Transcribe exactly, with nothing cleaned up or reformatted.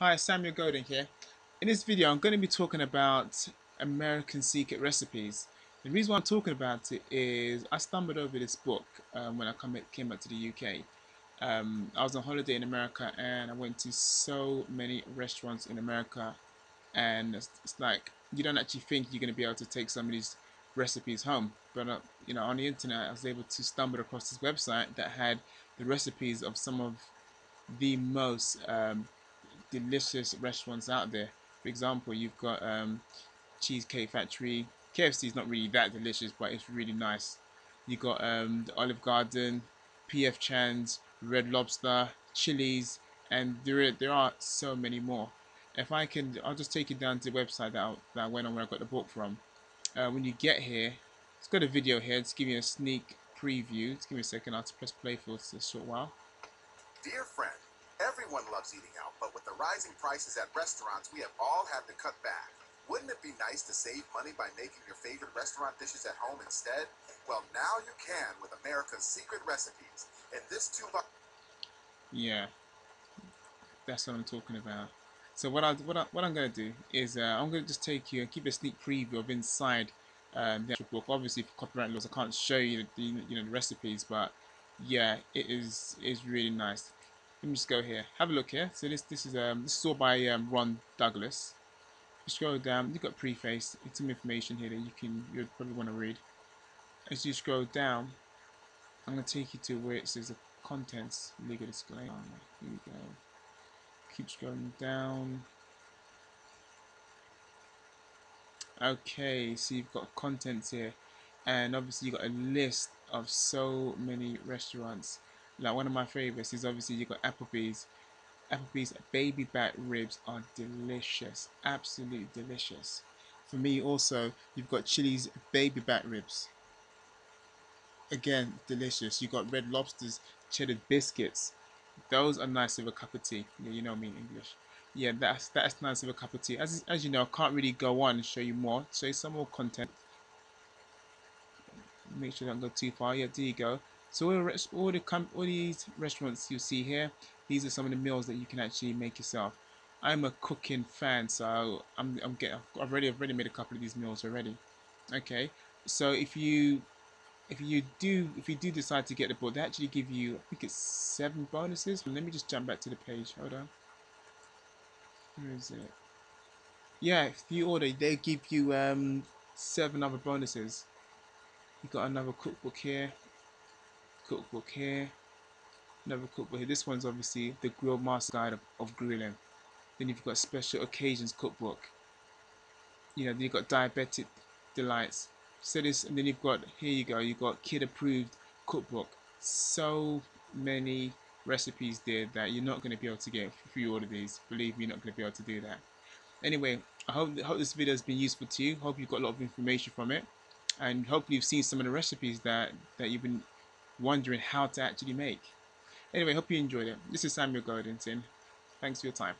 Hi, Samuel Golden here. In this video I'm going to be talking about American Secret Recipes. The reason why I'm talking about it is I stumbled over this book um, when I come, came back to the U K. Um, I was on holiday in America and I went to so many restaurants in America, and it's, it's like you don't actually think you're going to be able to take some of these recipes home, but uh, you know, on the internet I was able to stumble across this website that had the recipes of some of the most um, delicious restaurants out there. For example, you've got um, Cheesecake Factory. K F C is not really that delicious, but it's really nice. You've got um, the Olive Garden, P F Chang's, Red Lobster, Chili's, and there are, there are so many more. If I can, I'll just take you down to the website that I, that I went on when I got the book from. Uh, when you get here, it's got a video here to give you a sneak preview. Just give me a second, I'll just press play for a short while. Dear friend, everyone loves eating out, but with the rising prices at restaurants, we have all had to cut back. Wouldn't it be nice to save money by making your favorite restaurant dishes at home instead? Well, now you can with America's Secret Recipes. And this two box. Yeah, that's what I'm talking about. So what I what I, what I'm gonna do is uh, I'm gonna just take you and keep a sneak preview of inside um, the actual book. Obviously, for copyright laws, I can't show you the, you know, the recipes, but yeah, it is is really nice. Let me just go here. Have a look here. So this this is um this is all by um, Ron Douglas. You scroll down. You've got preface. It's some information here that you can you probably want to read. As you scroll down, I'm gonna take you to where it says the contents legal disclaimer. Here we go. Keep scrolling down. Okay, so you've got contents here, and obviously you've got a list of so many restaurants. Like one of my favorites is obviously you got Applebee's. Applebee's baby back ribs are delicious, absolutely delicious. For me also, you've got Chili's baby back ribs. Again, delicious. You got Red Lobster's cheddar biscuits. Those are nice with a cup of tea. Yeah, you know me in English. Yeah, that's that's nice with a cup of tea. As as you know, I can't really go on and show you more. Show you some more content. Make sure I don't go too far. Yeah, there you go. So all, the, all, the, all these restaurants you see here, these are some of the meals that you can actually make yourself. I'm a cooking fan, so I'm, I'm getting, I've already, I've already made a couple of these meals already. Okay, so if you, if you do, if you do decide to get the book, they actually give you, I think it's seven bonuses. Let me just jump back to the page. Hold on. Where is it? Yeah, if you order, they give you um, seven other bonuses. You got another cookbook here. Cookbook here, another cookbook here. This one's obviously the Grill Master Guide of, of Grilling. Then you've got Special Occasions Cookbook. You know, then you've got Diabetic Delights. So this, and then you've got, here you go, you've got Kid Approved Cookbook. So many recipes there that you're not going to be able to get if you order these. Believe me, you're not going to be able to do that. Anyway, I hope, hope this video has been useful to you. Hope you've got a lot of information from it. And hopefully you've seen some of the recipes that, that you've been wondering how to actually make. Anyway, hope you enjoyed it. This is Samuel Golden. Thanks for your time.